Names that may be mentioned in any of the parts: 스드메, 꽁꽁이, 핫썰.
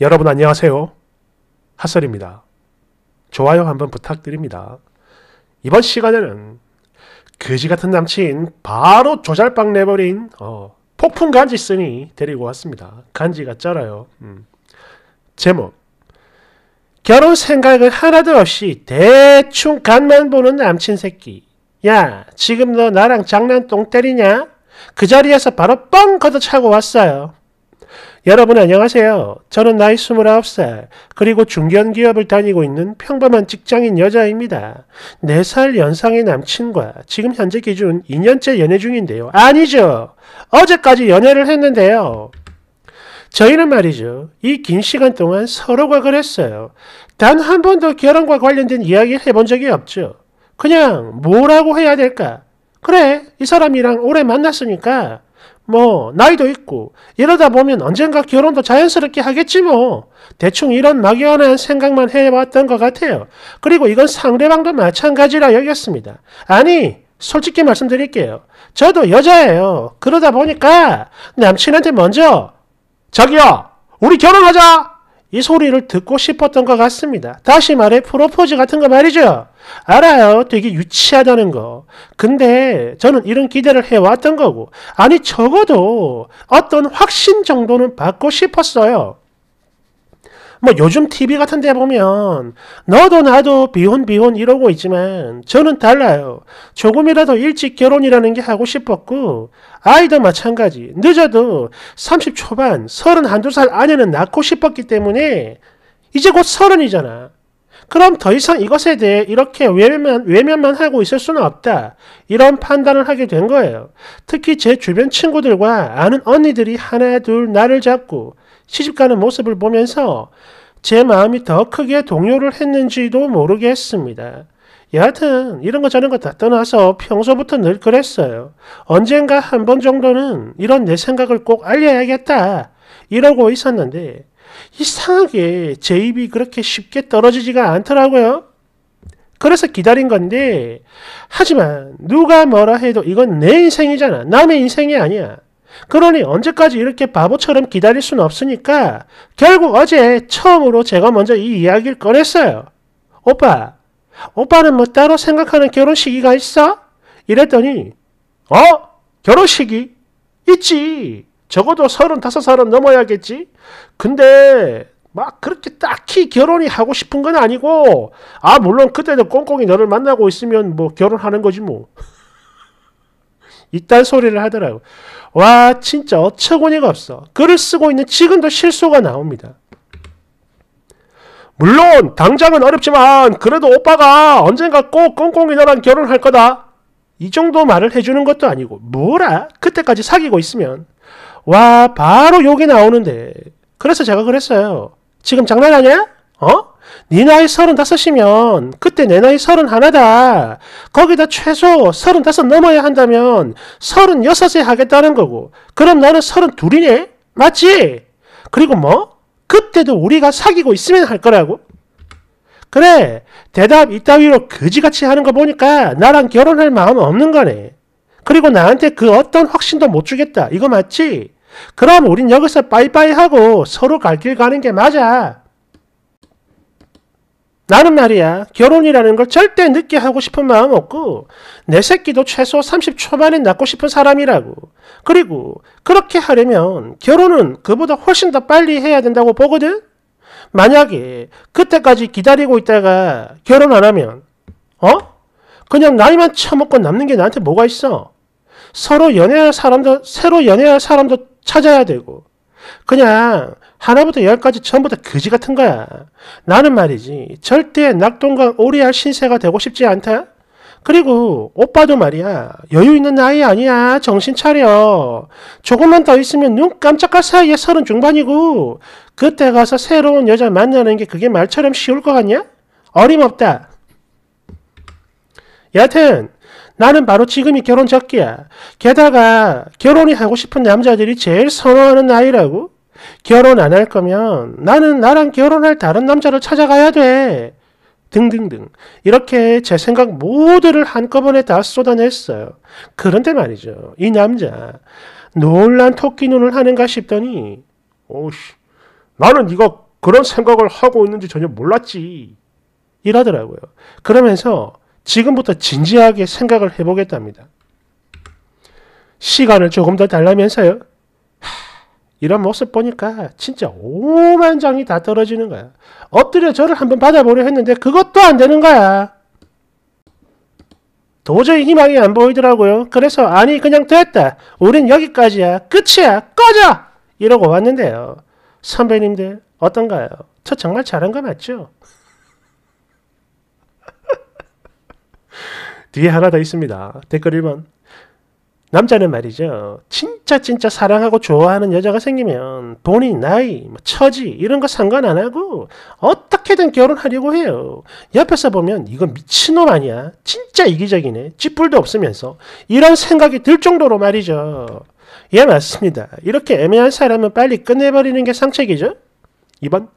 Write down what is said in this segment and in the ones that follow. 여러분 안녕하세요. 핫썰입니다. 좋아요 한번 부탁드립니다. 이번 시간에는 거지같은 남친 바로 조잘빵 내버린 폭풍 간지 쓰니 데리고 왔습니다. 간지가 쩔어요. 제목 결혼 생각은 하나도 없이 대충 간만 보는 남친 새끼. 야, 지금 너 나랑 장난똥 때리냐? 그 자리에서 바로 뻥 걷어차고 왔어요. 여러분 안녕하세요. 저는 나이 29살, 그리고 중견기업을 다니고 있는 평범한 직장인 여자입니다. 4살 연상의 남친과 지금 현재 기준 2년째 연애 중인데요. 아니죠. 어제까지 연애를 했는데요. 저희는 말이죠, 이 긴 시간 동안 서로가 그랬어요. 단 한 번도 결혼과 관련된 이야기를 해본 적이 없죠. 그냥 뭐라고 해야 될까? 그래, 이 사람이랑 오래 만났으니까 뭐 나이도 있고 이러다 보면 언젠가 결혼도 자연스럽게 하겠지 뭐, 대충 이런 막연한 생각만 해왔던 것 같아요. 그리고 이건 상대방도 마찬가지라 여겼습니다. 아니, 솔직히 말씀드릴게요. 저도 여자예요. 그러다 보니까 남친한테 먼저 자기야, 우리 결혼하자! 이 소리를 듣고 싶었던 것 같습니다. 다시 말해 프로포즈 같은 거 말이죠. 알아요, 되게 유치하다는 거. 근데 저는 이런 기대를 해왔던 거고, 아니 적어도 어떤 확신 정도는 받고 싶었어요. 뭐 요즘 TV 같은 데 보면 너도 나도 비혼 이러고 있지만 저는 달라요. 조금이라도 일찍 결혼이라는 게 하고 싶었고, 아이도 마찬가지. 늦어도 30 초반 31~32살 안에는 낳고 싶었기 때문에 이제 곧 30이잖아. 그럼 더 이상 이것에 대해 이렇게 외면만 하고 있을 수는 없다. 이런 판단을 하게 된 거예요. 특히 제 주변 친구들과 아는 언니들이 하나 둘 나를 잡고 시집가는 모습을 보면서 제 마음이 더 크게 동요를 했는지도 모르겠습니다. 여하튼 이런 거 저런 거 다 떠나서 평소부터 늘 그랬어요. 언젠가 한 번 정도는 이런 내 생각을 꼭 알려야겠다 이러고 있었는데 이상하게 제 입이 그렇게 쉽게 떨어지지가 않더라고요. 그래서 기다린 건데, 하지만 누가 뭐라 해도 이건 내 인생이잖아. 남의 인생이 아니야. 그러니 언제까지 이렇게 바보처럼 기다릴 수는 없으니까 결국 어제 처음으로 제가 먼저 이 이야기를 꺼냈어요. 오빠는 뭐 따로 생각하는 결혼 시기가 있어? 이랬더니 결혼 시기? 있지. 적어도 35살은 넘어야겠지. 근데 막 그렇게 딱히 결혼이 하고 싶은 건 아니고, 아 물론 그때도 꽁꽁이 너를 만나고 있으면 뭐 결혼하는 거지 뭐. 이딴 소리를 하더라고. 와, 진짜 어처구니가 없어. 글을 쓰고 있는 지금도 실수가 나옵니다. 물론 당장은 어렵지만 그래도 오빠가 언젠가 꼭 꽁꽁이 너랑 결혼할 거다. 이 정도 말을 해주는 것도 아니고, 뭐라? 그때까지 사귀고 있으면. 와, 바로 욕이 나오는데. 그래서 제가 그랬어요. 지금 장난하냐? 네 나이 35이면 그때 내 나이 31이다. 거기다 최소 35 넘어야 한다면 36에 하겠다는 거고, 그럼 나는 32이네? 맞지? 그리고 뭐? 그때도 우리가 사귀고 있으면 할 거라고? 그래, 대답 이따위로 거지같이 하는 거 보니까 나랑 결혼할 마음 없는 거네. 그리고 나한테 그 어떤 확신도 못 주겠다. 이거 맞지? 그럼 우린 여기서 빠이빠이 하고 서로 갈 길 가는 게 맞아. 나는 말이야, 결혼이라는 걸 절대 늦게 하고 싶은 마음 없고, 내 새끼도 최소 30 초반에 낳고 싶은 사람이라고. 그리고 그렇게 하려면 결혼은 그보다 훨씬 더 빨리 해야 된다고 보거든? 만약에 그때까지 기다리고 있다가 결혼 안 하면 그냥 나이만 처먹고 남는 게 나한테 뭐가 있어? 새로 연애할 사람도 찾아야 되고, 그냥 하나부터 열까지 전부 다 거지 같은 거야. 나는 말이지, 절대 낙동강 오리알 신세가 되고 싶지 않다. 그리고 오빠도 말이야, 여유 있는 나이 아니야. 정신 차려. 조금만 더 있으면 눈 깜짝할 사이에 30 중반이고, 그때 가서 새로운 여자 만나는 게 그게 말처럼 쉬울 것 같냐? 어림없다. 여하튼 나는 바로 지금이 결혼 적기야. 게다가 결혼이 하고 싶은 남자들이 제일 선호하는 나이라고? 결혼 안 할 거면 나는 나랑 결혼할 다른 남자를 찾아가야 돼. 등등등. 이렇게 제 생각 모두를 한꺼번에 다 쏟아냈어요. 그런데 말이죠, 이 남자 놀란 토끼 눈을 하는가 싶더니, 나는 이거 그런 생각을 하고 있는지 전혀 몰랐지 이러더라고요. 그러면서 지금부터 진지하게 생각을 해보겠답니다. 시간을 조금 더 달라면서요. 이런 모습 보니까 진짜 오만장이 다 떨어지는 거야. 엎드려 저를 한번 받아보려 했는데 그것도 안 되는 거야. 도저히 희망이 안 보이더라고요. 그래서 아니 그냥 됐다. 우린 여기까지야. 끝이야. 꺼져! 이러고 왔는데요. 선배님들 어떤가요? 저 정말 잘한 거 맞죠? 뒤에 하나 더 있습니다. 댓글 1번. 남자는 말이죠. 진짜 사랑하고 좋아하는 여자가 생기면 본인 나이, 처지 이런 거 상관 안 하고 어떻게든 결혼하려고 해요. 옆에서 보면 이건 미친놈 아니야. 진짜 이기적이네. 쥐뿔도 없으면서. 이런 생각이 들 정도로 말이죠. 예, 맞습니다. 이렇게 애매한 사람은 빨리 끝내버리는 게 상책이죠. 2번.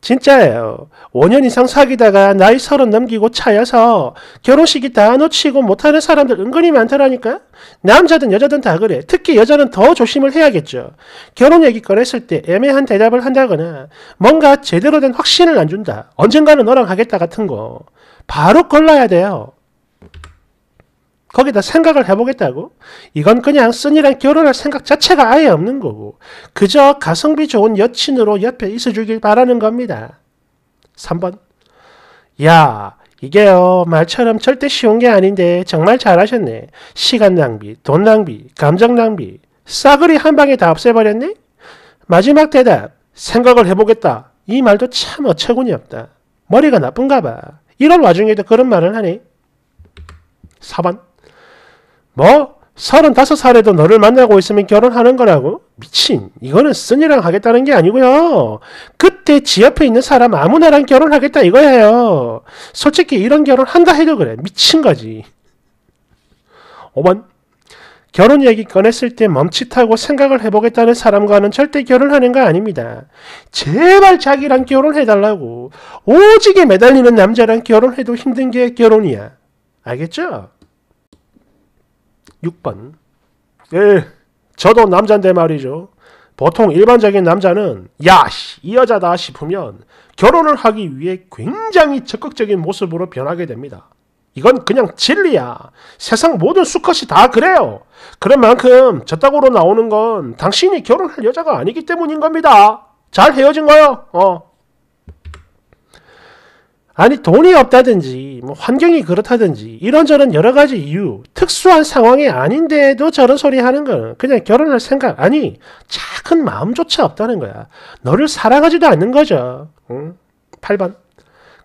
진짜예요. 5년 이상 사귀다가 나이 30 넘기고 차여서 결혼식이 다 놓치고 못하는 사람들 은근히 많더라니까. 남자든 여자든 다 그래. 특히 여자는 더 조심을 해야겠죠. 결혼 얘기 꺼냈을 때 애매한 대답을 한다거나 뭔가 제대로 된 확신을 안 준다. 언젠가는 너랑 하겠다 같은 거. 바로 골라야 돼요. 거기다 생각을 해보겠다고? 이건 그냥 쓴이랑 결혼할 생각 자체가 아예 없는 거고 그저 가성비 좋은 여친으로 옆에 있어주길 바라는 겁니다. 3번. 야, 이게요. 말처럼 절대 쉬운 게 아닌데 정말 잘하셨네. 시간 낭비, 돈 낭비, 감정 낭비 싸그리 한 방에 다 없애버렸네? 마지막 대답. 생각을 해보겠다. 이 말도 참 어처구니 없다. 머리가 나쁜가 봐. 이런 와중에도 그런 말을 하네. 4번. 뭐? 35살에도 너를 만나고 있으면 결혼하는 거라고? 미친, 이거는 쓴이랑 하겠다는 게 아니고요. 그때 지 옆에 있는 사람 아무나랑 결혼하겠다 이거예요. 솔직히 이런 결혼 한다 해도 그래. 미친 거지. 5번. 결혼 얘기 꺼냈을 때 멈칫하고 생각을 해보겠다는 사람과는 절대 결혼하는 거 아닙니다. 제발 자기랑 결혼해달라고. 오지게 매달리는 남자랑 결혼해도 힘든 게 결혼이야. 알겠죠? 6번. 예, 저도 남잔데 말이죠. 보통 일반적인 남자는 야, 이 여자다 싶으면 결혼을 하기 위해 굉장히 적극적인 모습으로 변하게 됩니다. 이건 그냥 진리야. 세상 모든 수컷이 다 그래요. 그런 만큼 저따구로 나오는 건 당신이 결혼할 여자가 아니기 때문인 겁니다. 잘 헤어진 거요. 아니 돈이 없다든지 뭐 환경이 그렇다든지 이런저런 여러가지 이유 특수한 상황이 아닌데도 저런 소리 하는 건 그냥 결혼할 생각 아니 작은 마음조차 없다는 거야. 너를 사랑하지도 않는 거죠. 8번.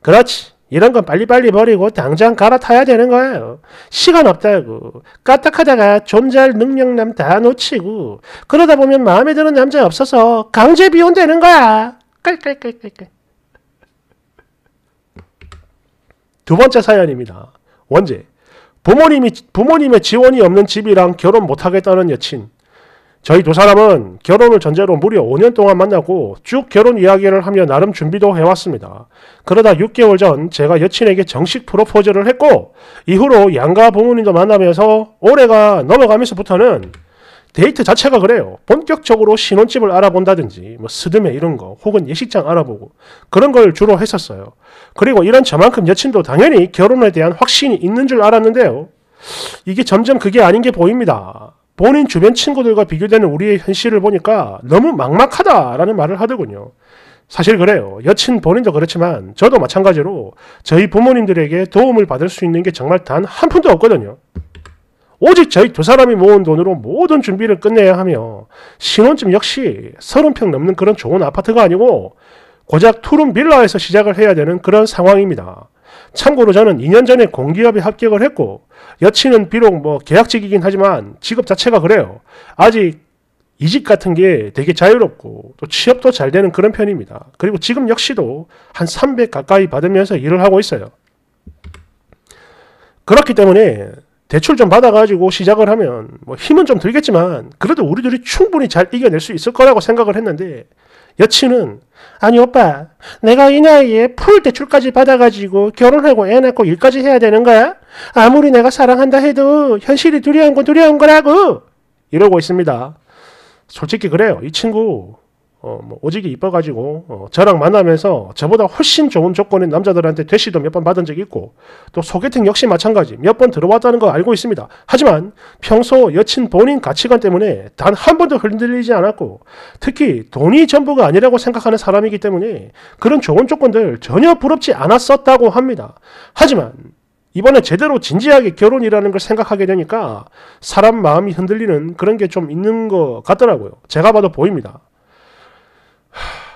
그렇지. 이런 건 빨리빨리 버리고 당장 갈아타야 되는 거예요. 시간 없다고. 까딱하다가 존잘 능력남 다 놓치고 그러다 보면 마음에 드는 남자 없어서 강제 비혼되는 거야. 깔깔깔깔깔. 두 번째 사연입니다. 원제. 부모님의 지원이 없는 집이랑 결혼 못하겠다는 여친. 저희 두 사람은 결혼을 전제로 무려 5년 동안 만나고 쭉 결혼 이야기를 하며 나름 준비도 해왔습니다. 그러다 6개월 전 제가 여친에게 정식 프로포즈를 했고 이후로 양가 부모님도 만나면서 올해가 넘어가면서부터는 데이트 자체가 그래요. 본격적으로 신혼집을 알아본다든지 뭐 스드메 이런 거 혹은 예식장 알아보고 그런 걸 주로 했었어요. 그리고 이런 저만큼 여친도 당연히 결혼에 대한 확신이 있는 줄 알았는데요. 이게 점점 그게 아닌 게 보입니다. 본인 주변 친구들과 비교되는 우리의 현실을 보니까 너무 막막하다라는 말을 하더군요. 사실 그래요. 여친 본인도 그렇지만 저도 마찬가지로 저희 부모님들에게 도움을 받을 수 있는 게 정말 단 한 푼도 없거든요. 오직 저희 두 사람이 모은 돈으로 모든 준비를 끝내야 하며 신혼집 역시 30평 넘는 그런 좋은 아파트가 아니고 고작 투룸 빌라에서 시작을 해야 되는 그런 상황입니다. 참고로 저는 2년 전에 공기업에 합격을 했고 여친은 비록 뭐 계약직이긴 하지만 직업 자체가 그래요. 아직 이직 같은 게 되게 자유롭고 또 취업도 잘 되는 그런 편입니다. 그리고 지금 역시도 한 300 가까이 받으면서 일을 하고 있어요. 그렇기 때문에 대출 좀 받아가지고 시작을 하면 뭐 힘은 좀 들겠지만 그래도 우리 둘이 충분히 잘 이겨낼 수 있을 거라고 생각을 했는데 여친은 아니 오빠 내가 이 나이에 풀 대출까지 받아가지고 결혼하고 애 낳고 일까지 해야 되는 거야? 아무리 내가 사랑한다 해도 현실이 두려운 건 두려운 거라고 이러고 있습니다. 솔직히 그래요. 이 친구 뭐 오지게 이뻐가지고 저랑 만나면서 저보다 훨씬 좋은 조건인 남자들한테 대시도 몇 번 받은 적이 있고, 또 소개팅 역시 마찬가지 몇 번 들어왔다는 거 알고 있습니다. 하지만 평소 여친 본인 가치관 때문에 단 한 번도 흔들리지 않았고, 특히 돈이 전부가 아니라고 생각하는 사람이기 때문에 그런 좋은 조건들 전혀 부럽지 않았었다고 합니다. 하지만 이번에 제대로 진지하게 결혼이라는 걸 생각하게 되니까 사람 마음이 흔들리는 그런 게 좀 있는 것 같더라고요. 제가 봐도 보입니다.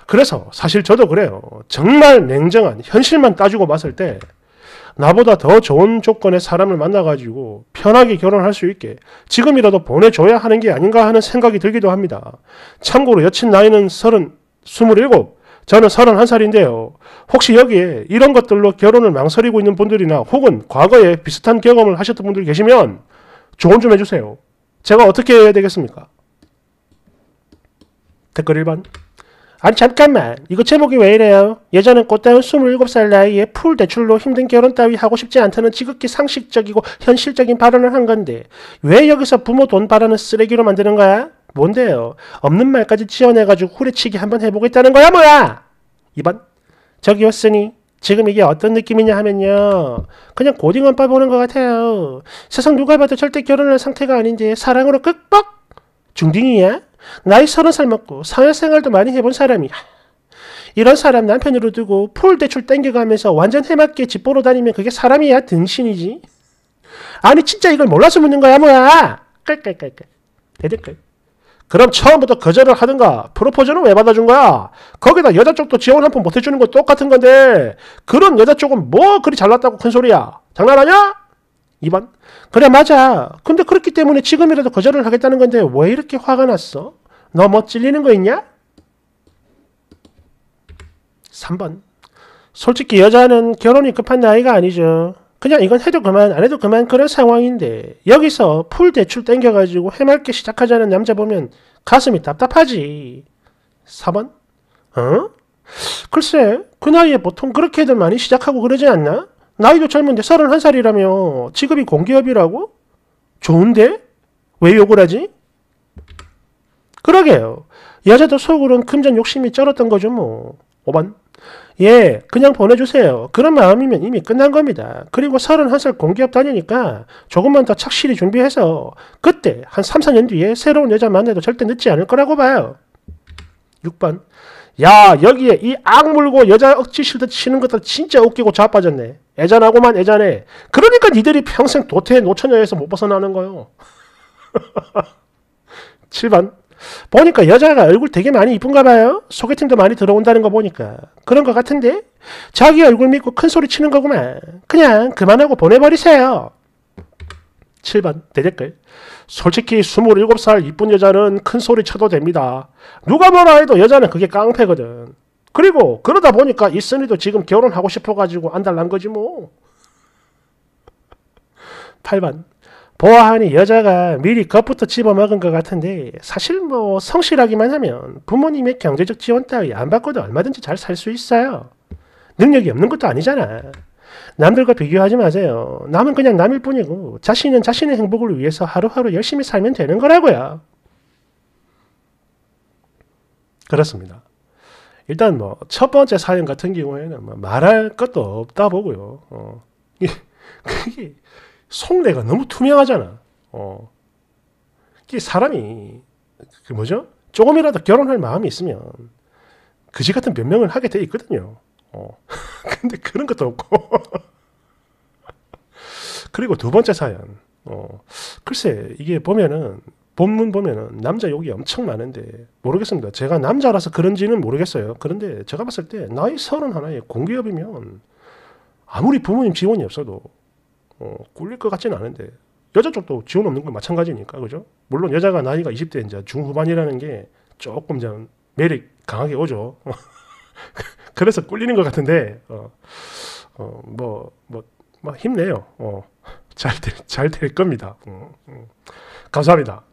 그래서 사실 저도 그래요. 정말 냉정한 현실만 따지고 봤을 때 나보다 더 좋은 조건의 사람을 만나가지고 편하게 결혼할 수 있게 지금이라도 보내줘야 하는 게 아닌가 하는 생각이 들기도 합니다. 참고로 여친 나이는 27, 저는 31살인데요. 혹시 여기에 이런 것들로 결혼을 망설이고 있는 분들이나 혹은 과거에 비슷한 경험을 하셨던 분들 계시면 조언 좀 해주세요. 제가 어떻게 해야 되겠습니까? 댓글 1번. 아니 잠깐만, 이거 제목이 왜 이래요? 예전엔 꽃다운 27살 나이에 풀 대출로 힘든 결혼 따위 하고 싶지 않다는 지극히 상식적이고 현실적인 발언을 한 건데 왜 여기서 부모 돈 바라는 쓰레기로 만드는 거야? 뭔데요? 없는 말까지 지어내가지고 후려치기 한번 해보겠다는 거야 뭐야? 2번. 저기요 쓰니 지금 이게 어떤 느낌이냐 하면요, 그냥 고딩언빠 보는 것 같아요. 세상 누가 봐도 절대 결혼할 상태가 아닌데 사랑으로 끄뻑? 중딩이야? 나이 30살 먹고 사회생활도 많이 해본 사람이야. 이런 사람 남편으로 두고 풀 대출 땡겨가면서 완전 해맞게 집 보러 다니면 그게 사람이야 등신이지? 아니 진짜 이걸 몰라서 묻는 거야 뭐야? 깔깔깔깔. 대댓글. 그럼 처음부터 거절을 하든가, 프로포즈는 왜 받아준 거야? 거기다 여자 쪽도 지원 한 푼 못 해주는 건 똑같은 건데 그런 여자 쪽은 뭐 그리 잘났다고 큰 소리야? 장난하냐? 2번. 그래 맞아. 근데 그렇기 때문에 지금이라도 거절을 하겠다는 건데 왜 이렇게 화가 났어? 너 뭐 찔리는 거 있냐? 3번. 솔직히 여자는 결혼이 급한 나이가 아니죠. 그냥 이건 해도 그만 안 해도 그만 그런 상황인데 여기서 풀 대출 땡겨가지고 해맑게 시작하자는 남자 보면 가슴이 답답하지. 4번. 글쎄 그 나이에 보통 그렇게들 많이 시작하고 그러지 않나? 나이도 젊은데 31살이라며 직업이 공기업이라고? 좋은데? 왜 욕을 하지? 그러게요. 여자도 속으론 금전 욕심이 쩔었던 거죠 뭐. 5번. 예, 그냥 보내주세요. 그런 마음이면 이미 끝난 겁니다. 그리고 31살 공기업 다니니까 조금만 더 착실히 준비해서 그때 한 3-4년 뒤에 새로운 여자 만나도 절대 늦지 않을 거라고 봐요. 6번. 야, 여기에 이 악물고 여자 억지 실드 치는 것도 진짜 웃기고 자빠졌네. 애잔하고만 애잔해. 그러니까 니들이 평생 도태의 노처녀에서 못 벗어나는 거요. 7번. 보니까 여자가 얼굴 되게 많이 이쁜가 봐요. 소개팅도 많이 들어온다는 거 보니까 그런 거 같은데 자기 얼굴 믿고 큰소리 치는 거구만. 그냥 그만하고 보내버리세요. 7번. 대댓글. 솔직히 27살 이쁜 여자는 큰소리 쳐도 됩니다. 누가 뭐라 해도 여자는 그게 깡패거든. 그리고 그러다 보니까 이 쓴이도 지금 결혼하고 싶어가지고 안달난 거지 뭐. 8번. 보아하니 여자가 미리 겁부터 집어먹은 것 같은데 사실 뭐 성실하기만 하면 부모님의 경제적 지원 따위 안 받고도 얼마든지 잘 살 수 있어요. 능력이 없는 것도 아니잖아. 남들과 비교하지 마세요. 남은 그냥 남일 뿐이고 자신은 자신의 행복을 위해서 하루하루 열심히 살면 되는 거라고요. 그렇습니다. 일단 뭐 첫 번째 사연 같은 경우에는 뭐 말할 것도 없다 보고요. 그게 속내가 너무 투명하잖아. 이게 사람이 그 뭐죠? 조금이라도 결혼할 마음이 있으면 그지 같은 변명을 하게 돼 있거든요. 근데 그런 것도 없고. 그리고 두 번째 사연. 글쎄 이게 보면은 본문 보면은 남자 욕이 엄청 많은데 모르겠습니다. 제가 남자라서 그런지는 모르겠어요. 그런데 제가 봤을 때 나이 31에 공기업이면 아무리 부모님 지원이 없어도 꿀릴 것 같지는 않은데 여자 쪽도 지원 없는 건 마찬가지니까 그죠? 물론 여자가 나이가 20대 이제 중후반이라는 게 조금 좀 매력 강하게 오죠. 그래서 꿀리는 것 같은데 힘내요. 잘 될 겁니다. 감사합니다.